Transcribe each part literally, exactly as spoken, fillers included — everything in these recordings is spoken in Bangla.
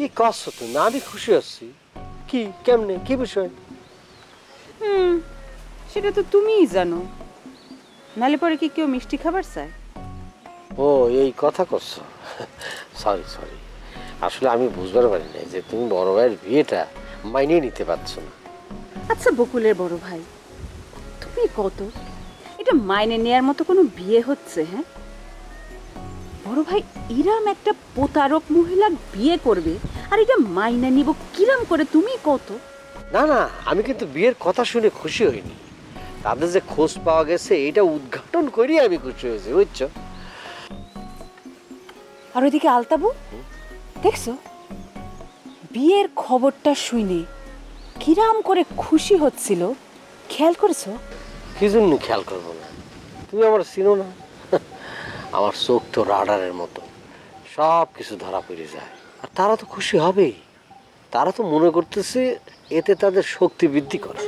কি করছো তুমি? আমি খুশি হচ্ছি। কি কেমনে কি বিষয়? হুম সেটা তো তুমিই জানো, নালে পরে কি কেউ মিষ্টি খাবার চায়? ও এই কথা করছো, সরি সরি। আসলে আমি বুঝবার পারি না যে তুমি বড় ভাইয়ের বিয়েটা মাইনে নিতে পারছো না। আচ্ছা বকুলের বড় ভাই তুমি কত, এটা মাইনে নেয়ার মতো কোনো বিয়ে হচ্ছে? হ্যাঁ বড় ভাই ইরাম একটা প্রতারক মহিলার বিয়ে করবে, আর এটা মাইনে নিব কিরাম করে তুমি কত? না না আমি কিন্তু বিয়ের কথা শুনে খুশি হইনি, তাদের যে খোঁজ পাওয়া গেছে এটা উদ্ঘাটন করি আমি খুশি হয়েছি, বুঝছো? আর ওইদিকে আলতাবু দেখছো বিয়ের খবরটা শুনে কিরাম করে খুশি হচ্ছিল, খেয়াল করেছো? কি জন্য খেয়াল করবো না, তুমি আমার চিনো না? আমার চোখ তো রাডারের মতো, সব কিছু ধরা পড়ে যায়। আর তারা তো খুশি হবেই, তারা তো মনে করতেছে এতে তাদের শক্তি বৃদ্ধি করে।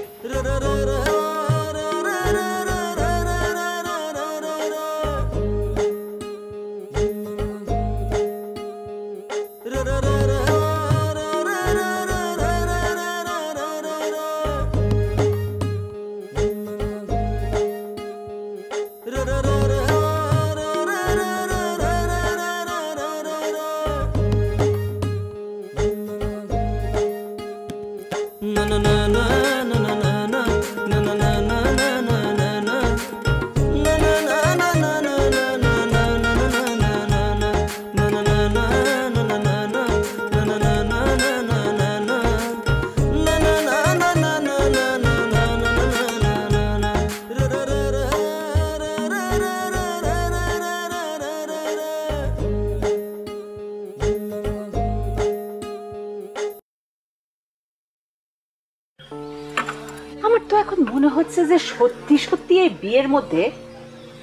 যে সত্যি সত্যি এই বিয়ের মধ্যে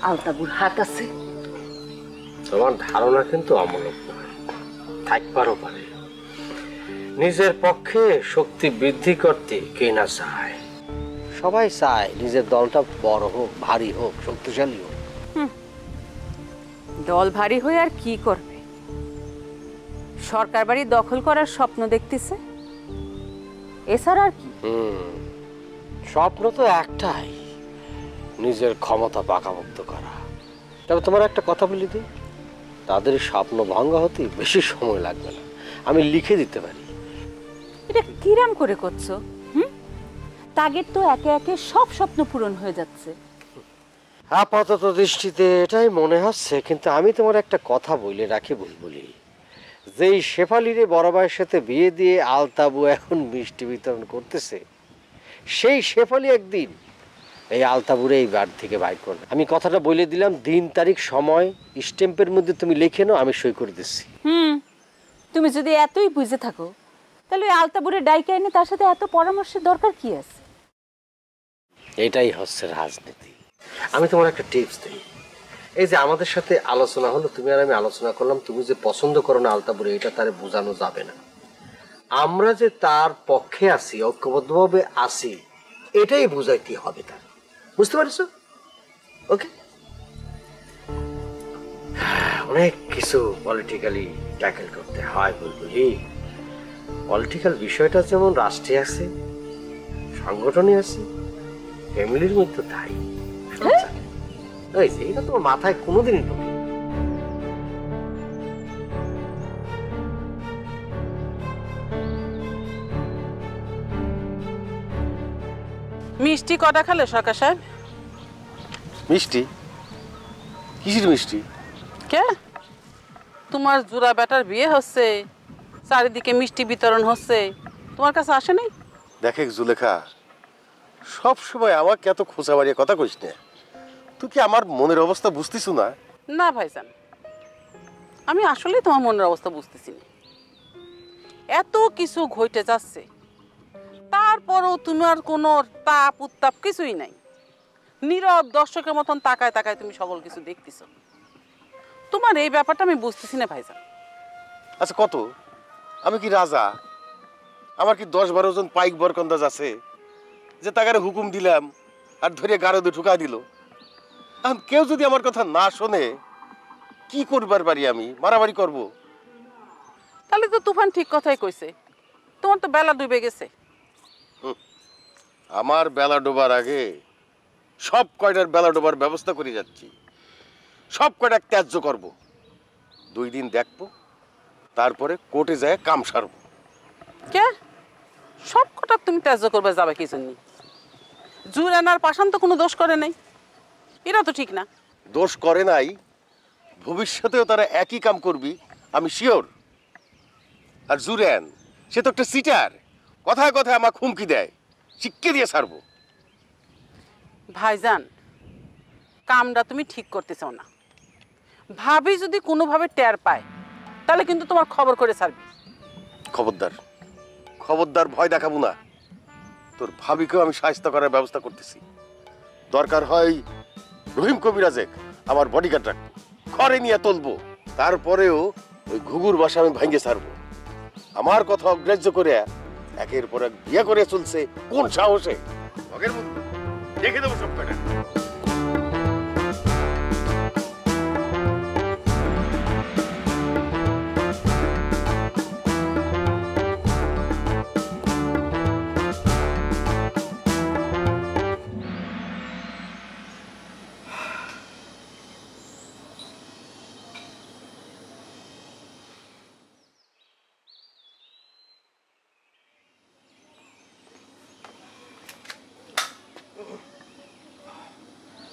আলতাবুর হাত আছে। তোমার ধারণা কিন্তু অমূলক নয়, থাকবারও পারে। নিজের পক্ষে শক্তি বৃদ্ধি করতে কে না চায়, সবাই চায় নিজের দলটা বড় হোক, ভারী হোক, শক্তিশালী হোক। দল ভারী হয়ে আর কি করবে, সরকার বাড়ি দখল করার স্বপ্ন দেখতেছে, এছাড়া আর কি? স্বপ্ন তো একটাই, নিজের ক্ষমতা পাকাপোক্ত করা। তবে তোমার একটা কথা বলি দি, তাদের স্বপ্ন ভঙ্গ হতে বেশি সময় লাগবে না, আমি লিখে দিতে পারি। এটা কিরাম করে করছো? হুম টার্গেট তো একে একে সব স্বপ্ন পূরণ হয়ে যাচ্ছে। আপাতত দৃষ্টিতে এটাই মনে হচ্ছে, কিন্তু আমি তোমার একটা কথা বলে রাখি বুলবুলি, যেই শেফালিরে বড় ভাইয়ের সাথে বিয়ে দিয়ে আলতাবু এখন মিষ্টি বিতরণ করতেছে, সেই শেফালি একদিন এই আলতাবুরে এই বাড়ি থেকে বাইর করবে। আমি কথাটা বলে দিলাম, দিন তারিখ সময় স্ট্যাম্পের মধ্যে তুমি লিখে নাও, আমি সই করে দিচ্ছি। হুম তুমি যদি এতই বুঝে থাকো তাহলে ওই আলতাবুরে ডাইকে এনে তার সাথে এত পরামর্শের দরকার কি আছে? এটাই হচ্ছে রাজনীতি। আমি তোমার একটা টিপস দিই, এই যে আমাদের সাথে আলোচনা হলো, তুমি আর আমি আলোচনা করলাম, তুমি যে পছন্দ করো না আলতাবুরে, এটা তারে বোঝানো যাবে না। আমরা যে তার পক্ষে আছি, ঐক্যবদ্ধভাবে আছি, এটাই বুঝাইতে হবে তার, বুঝতে পারছো? ওকে অনেক কিছু পলিটিক্যালি ট্যাকেল করতে হয় বুলবুলি। পলিটিক্যাল বিষয়টা যেমন রাষ্ট্রে আছে, সংগঠনে আছে, ফ্যামিলির মধ্যে তাই হয়েছে, এটা তোমার মাথায় কোনোদিনই ঢোকে। মিষ্টি কটা খেলে সরকার সাহেব? মিষ্টি? কিসের মিষ্টি? কে তোমার জোড়া বেটার বিয়ে হচ্ছে, চারিদিকে মিষ্টি বিতরণ হচ্ছে, তোমার কাছে আসেনি? দেখে জুলেখা, সবসময় আমাকে এত খোঁচা মারিয়ে কথা কইস না, তুই কি আমার মনের অবস্থা বুঝতিস না? না ভাইজান, আমি আসলে তোমার মনের অবস্থা বুঝতেছি না। এত কিছু ঘটে যাচ্ছে তারপরও তোমার কোনো তাপ উত্তাপ কিছুই নাই, নীরব দর্শকের মতন তাকায় তাকায় তুমি সকল কিছু দেখতেছ। তোমার এই ব্যাপারটা আমি বুঝতেছি না ভাইজান। আচ্ছা কত, আমি কি রাজা? আমার কি দশ বারো জন পাইক বরকন্দাজ আছে যে তাকারে হুকুম দিলাম আর ধরে গারদে ঢুকাই দিল? এখন কেউ যদি আমার কথা না শোনে কি করবার পারি? আমি মারামারি করব? তাহলে তো তুফান ঠিক কথাই কইছে, তোমার তো বেলা ডুবে গেছে। আমার বেলা ডোবার আগে সব কয়টার বেলা ডোবার ব্যবস্থা করে যাচ্ছি, সব কয়টা ত্যায্য করব, দুই দিন দেখব, তারপরে কোর্টে যায় কাম সারব। কে সব কটা তুমি ত্যায্য করবে যাবে কি জন্য? জুরানার পাশান তো কোনো দোষ করে নাই, এরা তো ঠিক না, দোষ করে নাই, ভবিষ্যতেও তারা একই কাম করবি আমি শিওর। আর জুরান সে তো একটা সিটার, কথায় কথায় আমার হুমকি দেয়, শিক্ষা দিয়ে সারব। ভাইজান কামটা তুমি ঠিক করতে চাও না, ভাবি যদি কোনোভাবে টের পায় তাহলে কিন্তু তোমার খবর করে ছাড়বি। খবরদার খবরদার, ভয় দেখাবো না, তোর ভাবিকেও আমি সাহায্য করার ব্যবস্থা করতেছি। দরকার হয় রহিম কবিরাজে আমার বডিগার্ড রাখবো, ঘরে নিয়ে তুলবো, তারপরেও ওই ঘুঘুর বাসা আমি ভাঙে ছাড়বো। আমার কথা অগ্রাহ্য করে একের পর এক বিয়ে করে চলছে কোন সাহসে, ভগের মুখ দেখে দেবো সব কটা।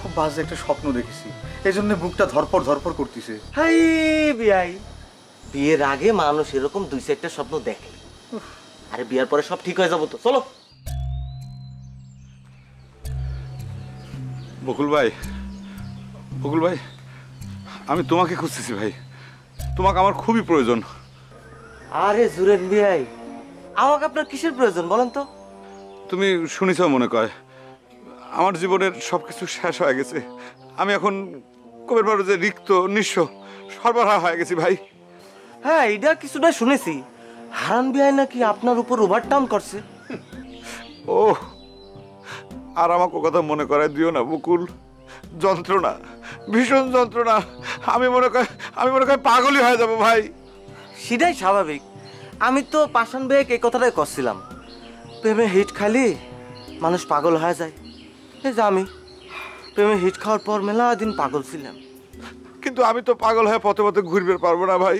খুব বাজে একটা স্বপ্ন দেখেছি, এই জন্য বুকটা ধরপড় ধরপড় করতেছে। হাই বিআই, বিয়ের আগে মানুষ এরকম দুই চারটা স্বপ্ন দেখে, আরে বিয়ের পরে সব ঠিক হয়ে যাবো তো। চলো বকুল ভাই, বকুল ভাই আমি তোমাকে খুঁজতেছি ভাই, তোমাকে আমার খুবই প্রয়োজন। আরে জুরেন বিআই, আমাকে আপনার কিসের প্রয়োজন বলেন তো? তুমি শুনেছ মনে কয় আমার জীবনের সবকিছু শেষ হয়ে গেছে, আমি এখন কবির বাড়িতে রিক্ত নিঃস্ব সর্বহারা হয়ে গেছি ভাই। হ্যাঁ এটা কিছুটা শুনেছি, হারান বিআই নাকি আপনার উপর ওভারটার্ন করছে। ও আর আমাকে কথা মনে করায় দিও না বকুল, যন্ত্রণা, ভীষণ যন্ত্রণা। আমি মনে করি আমি মনে করি পাগলই হয়ে যাব ভাই। সেটাই স্বাভাবিক, আমি তো পাশান ভাইকে এই কথাটাই করছিলাম, প্রেমে হিট খালি মানুষ পাগল হয়ে যায়। আমি প্রেমে হিট খাওয়ার পর মেলা দিন পাগল ছিলাম, কিন্তু আমি তো পাগল হয়ে পথে পথে ঘুরবে পারবো না ভাই।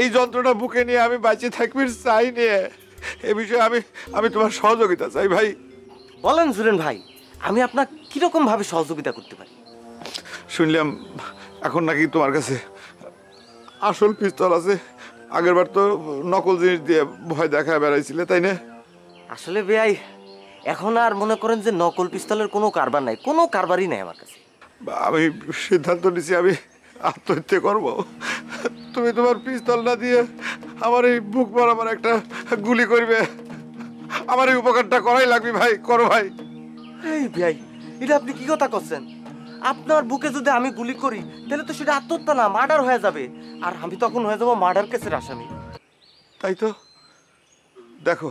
এই যন্ত্রণা বুকে নিয়ে আমি বাঁচিয়ে থাকবি চাই নিয়ে, এ বিষয়ে আমি আমি তোমার সহযোগিতা চাই ভাই। বলেন জুরেন ভাই, আমি আপনার কিরকম ভাবে সহযোগিতা করতে পারি? শুনলাম এখন নাকি তোমার কাছে আসল পিস্তল আছে, আগেরবার তো নকল জিনিস দিয়ে ভয় দেখায় বেড়াইছিলে তাই না? আসলে ভাই এখন আর মনে করেন যে নকল পিস্তলের কোনো কারবার নাই, কোনো কারবারই নাই আমার কাছে। আমি সিদ্ধান্ত নিয়েছি আমি আত্মহত্যা করব। তুমি তোমার পিস্তল না দিয়ে আমার এই বুক বরাবর একটা গুলি করবে, আমার এই উপকারটা করাই লাগবে ভাই। করো ভাই। এই ভাই এটা আপনি কি কথা করছেন? আপনার বুকে যদি আমি গুলি করি তাহলে তো সেটা আত্মহত্যা না, মার্ডার হয়ে যাবে, আর আমি তখন হয়ে যাবো মার্ডার কেসের আসামি। তাই তো, দেখো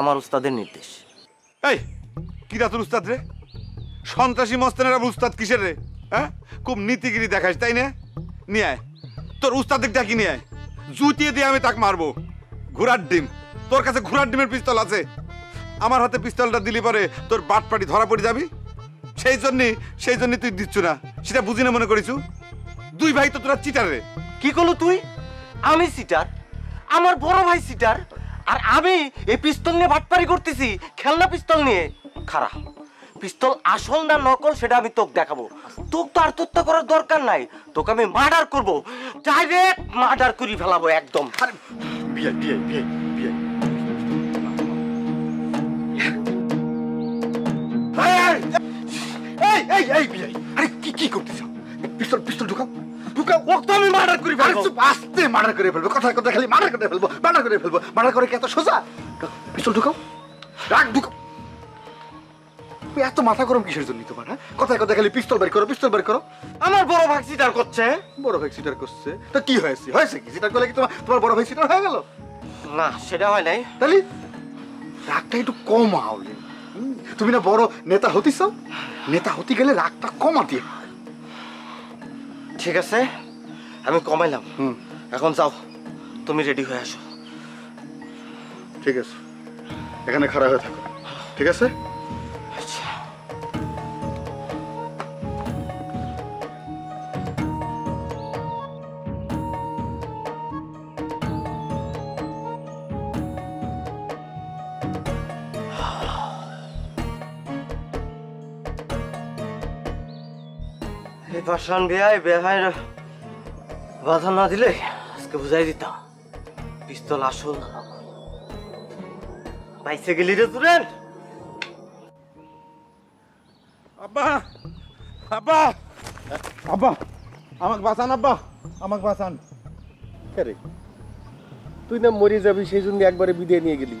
আমার উস্তাদের নির্দেশ। এই কি রাতুর উস্তাদ রে, সন্ত্রাসী মস্তানেরা উস্তাদ কিসের রে? হ্যাঁ খুব নীতিগিরি দেখাস তাই না? নিয়ে আয় তোর উস্তাদ, ডাকি নিয়ে আয়, জুতিয়ে দিয়ে আমি তাকে মারবো। ঘোড়ার ডিম, তোর কাছে ঘোড়ার ডিমের পিস্তল আছে, আমার হাতে পিস্তলটা দিলি পরে তোর বাটপাটি ধরা পড়ে যাবি। সেই জন্যে সেই জন্যে তুই দিচ্ছ না, সেটা বুঝি না মনে করিস? দুই ভাই তো তোরা চিটার রে। কি করলো তুই? আমি চিটার? আমার বড় ভাই চিটার, আর আমি এই পিস্তল নিয়ে ভাটপারি করতেছি, খেলনা পিস্তল নিয়ে। খাড়া, পিস্তল আসল না নকল সেটা আমি তোকে দেখাবো। তোকে তো আর হত্যা করার দরকার নাই, তোকে আমি মার্ডার করবো, ডাইরেক্ট মার্ডার করে ফেলাবো একদম। আরে বিয়ে বিয়ে বিয়ে বিয়ে এই এই এই বিয়ে আরে কি কি করতেছ? পিস্তল পিস্তল ঢুকাও ঢুকাও, ওকে আমি মার্ডার করে ফেলবো। আরে আস্তে মার্ডার করে ফেলবো, কথা কথা খালি মার্ডার করে ফেলবো, মার্ডার করে ফেলবো। মার্ডার করে কি এত সোজা? পিস্তল ঢুকাও, রাখ ঢুকাও। এত মাথা গরম কিসের জন্য তোমার? হ্যাঁ, কথায় কথায় খালি পিস্তল বের করো, পিস্তল বের করো। আমার বড় ভাই সিটার করছে, বড় ভাই সিটার করছে তো কি হয়েছে? হয়েছে কি সিটার করলে কি তোমার তোমার বড় ভাই সিটার হয়ে গেল? না, সেটা হয় নাই। তাহলে রাগটা একটু কম আওলে, তুমি না বড় নেতা হতিস, নেতা হতে গেলে রাগটা কমাতে। ঠিক আছে, আমি কমাইলাম, এখন যাও তুমি রেডি হয়ে আসো। ঠিক আছে, এখানে খাড়া হয়ে থাকো। ঠিক আছে, পাশান বিয়াই বেহাই বাধা না দিলে আজকে বুঝাই দিতাম পিস্তল আসল না পাইছে গেলি রে তুরেন। আব্বা আব্বা আব্বা আমাকে বাঁচান, আব্বা আমাকে বাঁচান। আরে তুই না মরে যাবি সেই জন্য একবারে বিদায় নিয়ে গেলি,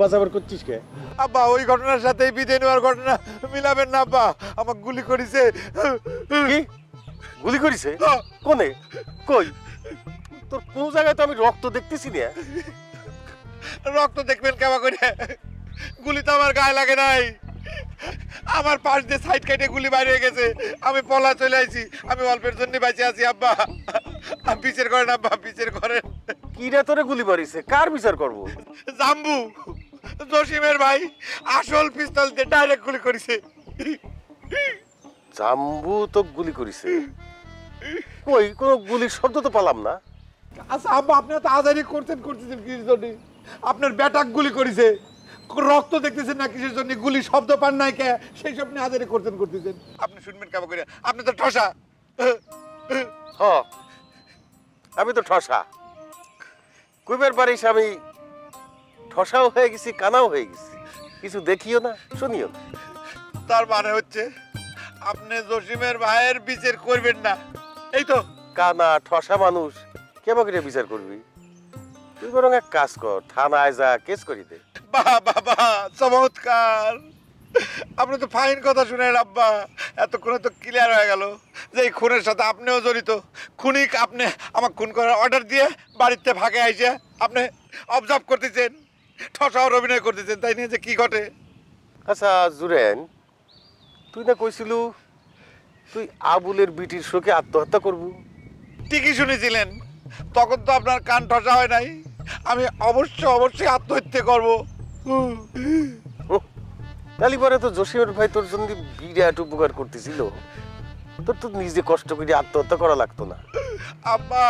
বাঁচাবার করছিস কে? আব্বা ওই ঘটনার সাথে বিদায় নেওয়ার ঘটনা মিলাবেন না আব্বা, আমাকে গুলি করেছে। কি গুলি করেছে? কোনে? কই? তোর কোন জায়গায় তো আমি রক্ত দেখতেছি না। রক্ত দেখবেন কেমন করে? গুলি তো আমার গায়ে লাগে নাই, আমার পাশ দিয়ে সাইড কেটে গুলি বাইরে গেছে। আমি পলা চলে আইছি, আমি অল্পের জন্য বেঁচে আছি আব্বা। আমি বিচার করেন আব্বা, বিচার করেন। কিরা তোরে গুলি মারিছে? কার বিচার করবো? জাম্বু জসিমের ভাই আসল পিস্তল দিয়ে ডাইরেক্ট গুলি করেছে। জাম্বু তো গুলি করেছে, কই কোনো গুলির শব্দ তো পেলাম না। আচ্ছা আব্বা, আপনি তো আজারি করতেন করতেছেন কিসের জন্য? আপনার ব্যাটাক গুলি করেছে, রক্ত দেখতেছেন না কিসের জন্য? গুলি শব্দ পান নাই কে? সেই সব নিয়ে আজারি করতেন করতেছেন, আপনি শুনবেন কেমন করে? আপনি তো ঠসা। হ্যাঁ আমি তো ঠসা, কুইবের বাড়ির আমি ঠসাও হয়ে গেছি, কানাও হয়ে গেছি, কিছু দেখিও না শুনিও। তার মানে হচ্ছে আপনি জসিমের ভাইয়ের বিচার করবেন না, এই তো? কানা ঠসা মানুষ কেমন করে বিচার করবি? তুই বরং এক কাজ কর, থানায় যা কেস করি দে। বাহ বাবা চমৎকার, আপনি তো ফাইন কথা শুনেন আব্বা। এতক্ষণে তো ক্লিয়ার হয়ে গেল যে এই খুনের সাথে আপনিও জড়িত। খুনিক আপনি আমার খুন করার অর্ডার দিয়ে বাড়িতে ভাগে আইসে আপনি অবজার্ভ করতেছেন, ঠসাওর অভিনয় করতেছেন, তাই নিয়ে যে কী ঘটে। আচ্ছা জুরেন, তুই না কইছিল তুই আবুলের বিটির শোকে আত্মহত্যা করবি? ঠিকই শুনেছিলেন, তখন তো আপনার কান ঠসা হয় নাই। আমি অবশ্য অবশ্যই আত্মহত্যা করবো। তাহলে পরে তো জসিমের ভাই তোর জন্য বিরাট উপকার করতেছিল, তোর তো নিজে কষ্ট করে আত্মহত্যা করা লাগতো না। আব্বা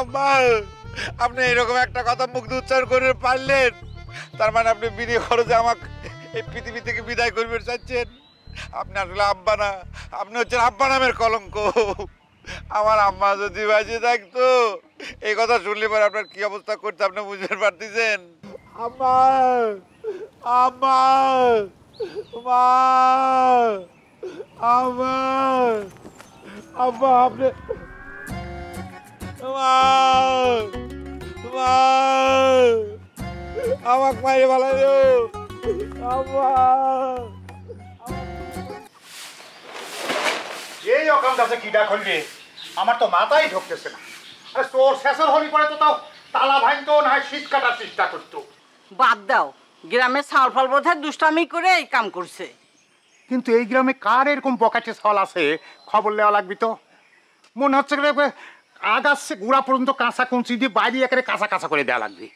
আব্বা আপনি এরকম একটা কথা মুখ দিয়ে উচ্চারণ করে পারলেন, তার মানে আপনি বিনা খরচে আমাকে এই পৃথিবী থেকে বিদায় করবেন চাচ্ছেন। আপনি আসলে আব্বা না, আপনি হচ্ছেন আব্বা নামের কলঙ্ক। আমার আম্মা যদি বাঁচিয়ে থাকতো এই কথা শুনলে পরে আপনার কি অবস্থা করতে আপনি বুঝতে পারতেছেন? আম্মা আম্মা মা আম্মা আব্বা আপনি আমাকে মাইরে ভালো আব্বা। এই অকাম গাছে কিডা খুললে আমার তো মাথাই ঢুকতেছে না। আরে তোর শেষের হলি পরে তো তাও তালা ভাঙতো না শীত কাটার চেষ্টা করতো। বাদ দাও, গ্রামে ছাল ফাল বোধহয় দুষ্টামি করে এই কাম করছে। কিন্তু এই গ্রামে কার এরকম বকাটে ছাল আছে খবর নেওয়া লাগবি তো। মনে হচ্ছে আগাচ্ছে গুড়া পর্যন্ত কাঁচা কুঞ্চি দিয়ে বাইরে একেবারে কাঁচা কাঁচা করে দেওয়া লাগবে।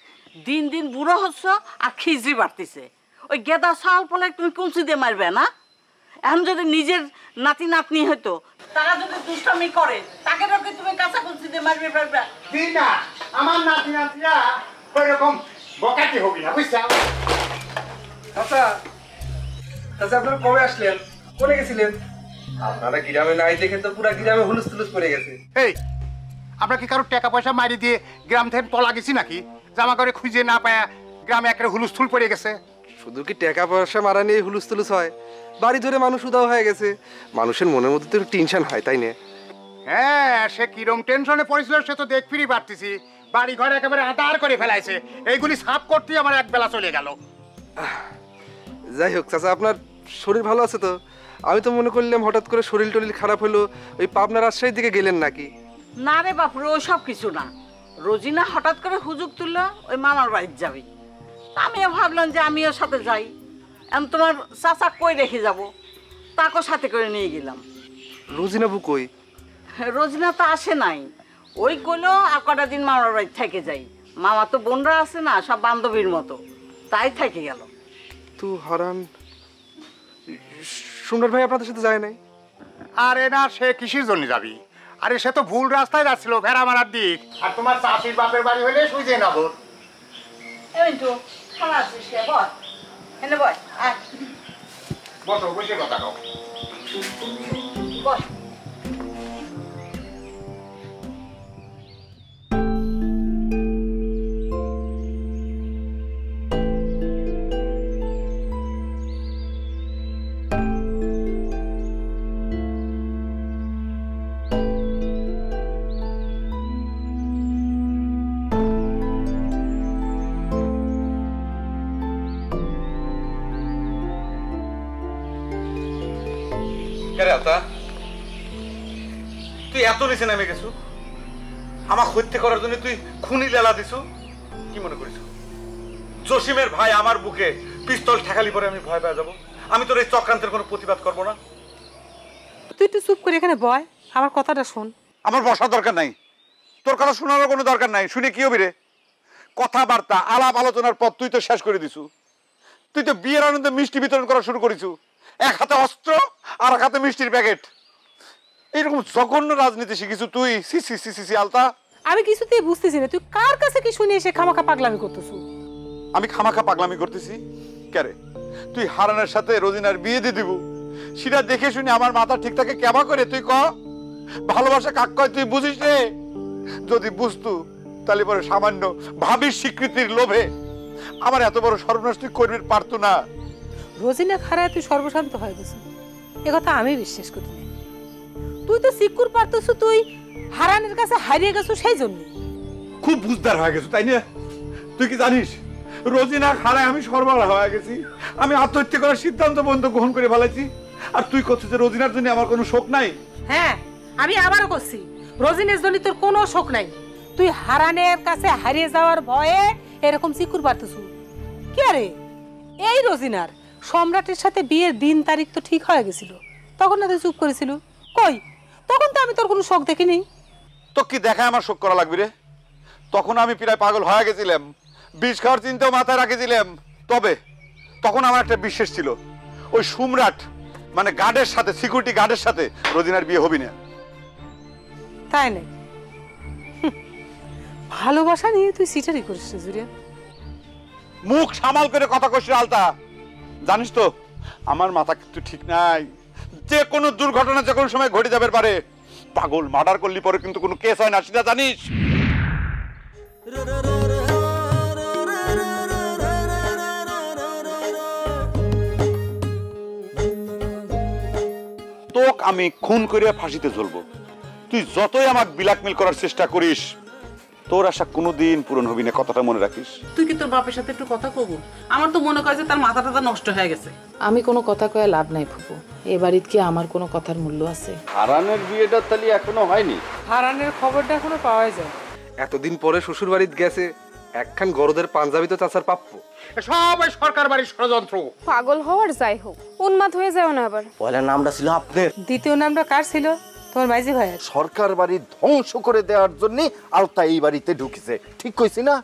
দিন দিন বুড়ো হচ্ছ আর খিজড়ি বাড়তেছে, ওই গেদা ছাল ফলে তুমি কুঞ্চি দিয়ে মারবে না? এখন যদি নিজের নাতি নাতনি হতো তারা যদি দুষ্টামি করে তাকে তুমি কাঁচা কুঞ্চি দিয়ে মারবে? আমার নাতি নাতিরা ওইরকম বকাতি হবি না বুঝছাও আচ্ছা আচ্ছা আপনারা কবে আসলেন কোনে গেছিলেন আপনারা গ্রামে নাই দেখে তো পুরো গ্রামে হুলুস তুলুস পড়ে গেছে এই আপনারা কি কারো টাকা পয়সা মারি দিয়ে গ্রাম থেকে পলা গেছি নাকি জামা করে খুঁজে না পায় গ্রামে একটা হুলুস তুল পড়ে গেছে শুধু কি টাকা পয়সা মারা নিয়ে হুলুস তুলুস হয় বাড়ি ধরে মানুষ উদাও হয়ে গেছে মানুষের মনের মধ্যে তো টেনশন হয় তাই না হ্যাঁ সে কি রকম টেনশনে পড়ছিল সে তো দেখ ফিরি বাড়তিছি বাড়ি ঘরে একেবারে আদার করে ফেলাইছে এইগুলি সাফ করতেই আমার একবেলা চলে গেল যাই হোক চাচা আপনার শরীর ভালো আছে তো আমি তো মনে করলাম হঠাৎ করে শরীর টলিল খারাপ হলো ওই পাবনা রাজশাহীর দিকে গেলেন নাকি না রে বাপ রে সব কিছু না রোজিনা হঠাৎ করে হুজুক তুললো ওই মামার বাড়ি যাবে আমিও ভাবলাম যে আমিও সাথে যাই আমি তোমার চাচা কই রেখে যাব তাকে সাথে করে নিয়ে গেলাম রোজিনা বু কই রোজিনা তো আসে নাই ওই কইলো আর কটা দিন মামার বাড়ি থেকে যাই মামা তো বোনরা আছে না সব বান্ধবীর মতো তাই থেকে গেল তু হারান সুন্দর ভাই আপনাদের সাথে যায় নাই আরে না সে কিসের জন্য যাবি আরে সে তো ভুল রাস্তায় যাচ্ছিল ভেড়া মারার দিক আর তোমার চাচির বাপের বাড়ি হলে সুজে না বল এই তো খালা আসিস রে বল এনে বল আয় বসো বসে কথা কও বল তুই এত নিচে নেমে গেছো আমার হত্যা করার জন্য তুই খুনি লেলা দিছো কি মনে করিস জসিমের ভাই আমার বুকে পিস্তল ঠেকালি পরে আমি ভয় পেয়ে যাব আমি তোর এই চক্রান্তের কোনো প্রতিবাদ করব না তুই একটু চুপ করে এখানে বয় আমার কথাটা শোন আমার বসা দরকার নাই তোর কথা শোনার কোনো দরকার নাই শুনে কি হবে রে কথাবার্তা আলাপ আলোচনার পথ তুই তো শেষ করে দিছু তুই তো বিয়ের আনন্দে মিষ্টি বিতরণ করা শুরু করেছু এক হাতে অস্ত্র আর এক হাতে মিষ্টির প্যাকেট এরকম জঘন্য রাজনীতি শিখিস তুই সি সি সি সি সি আলতা আমি কিছুতেই বুঝতেছি না তুই কার কাছে কি শুনে এসে খামাখা পাগলামি করতেছিস আমি খামাখা পাগলামি করতেছি কেরে তুই হারানের সাথে রোজিনার বিয়ে দিয়ে দিব সেটা দেখে শুনে আমার মাথা ঠিক থাকে কেবা করে তুই ক ভালোবাসা কাক কয় তুই বুঝিস রে যদি বুঝতু তাহলে পরে সামান্য ভাবির স্বীকৃতির লোভে আমার এত বড় সর্বনাশ তুই করবি পারতো না রোজিনা খারায় তুই সর্বশান্ত হয়ে গেছিস এ কথা আমি বিশ্বাস করি না তুই তো সিকিউর পারতছ তুই হারানের কাছে হারিয়ে গেছিস সেই জন্য খুব বুঝদার হয়ে গেছিস তাই না তুই কি জানিস রোজিনা খারায় আমি সর্বহারা হয়ে গেছি আমি আত্মহত্যা করার সিদ্ধান্ত বন্ধ গ্রহণ করে ফেলেছি আর তুই কচ্ছ যে রোজিনার জন্য আমার কোনো শোক নাই হ্যাঁ আমি আবারও করছি রোজিনার জন্য তোর কোনো শোক নাই তুই হারানের কাছে হারিয়ে যাওয়ার ভয়ে এরকম সিকিউর পারতছ কি আরে এই রোজিনার সম্রাটের সাথে বিয়ের দিন তারিখ তো ঠিক হয়ে গেছিল তখন না তুই চুপ করেছিল কই তখন তো আমি তোর কোনো শোক দেখিনি তো কি দেখা আমার শোক করা লাগবে রে তখন আমি প্রায় পাগল হয়ে গেছিলাম বিষ খাওয়ার চিন্তাও মাথায় রাখেছিলাম তবে তখন আমার একটা বিশ্বাস ছিল ওই সম্রাট মানে গার্ডের সাথে সিকিউরিটি গার্ডের সাথে রোজিনার বিয়ে হবি না তাই না ভালোবাসা নিয়ে তুই সিটারি করিস জুরিয়া মুখ সামাল করে কথা কইছ আলতা জানিস তো আমার মাথা কিন্তু ঠিক নাই যে কোনো দুর্ঘটনা যে কোনো সময় ঘটে যাবে পারে পাগল মার্ডার করলি পরে কিন্তু কোনো কেস হয় না সেটা জানিস তোক আমি খুন করিয়া ফাঁসিতে ঝুলবো তুই যতই আমাকে ব্ল্যাকমেল করার চেষ্টা করিস তোর আশা কোনোদিন পূরণ হবি না কথাটা মনে রাখিস তুই কি তোর বাপের সাথে একটু কথা কব আমার তো মনে হয় যে তার মাথাটা নষ্ট হয়ে গেছে আমি কোনো কথা কয়ে লাভ নাই ফুপু এই বাড়িতে কি আমার কোনো কথার মূল্য আছে হারানের বিয়েটা তালি এখনো হয়নি হারানের খবরটা এখনো পাওয়া যায় এতদিন পরে শ্বশুর বাড়িতে গেছে একখান গরদের পাঞ্জাবি তো চাচার পাপ্পু সব ওই সরকার বাড়ির ষড়যন্ত্র পাগল হওয়ার যাই হোক উন্মাদ হয়ে যাও না আবার পয়লা নামটা ছিল আপনার দ্বিতীয় নামটা কার ছিল তোর ভাইজি ভাই সরকার বাড়ি ধ্বংস করে দেওয়ার জন্য আলতা এই বাড়িতে ঢুকেছে ঠিক কইছি না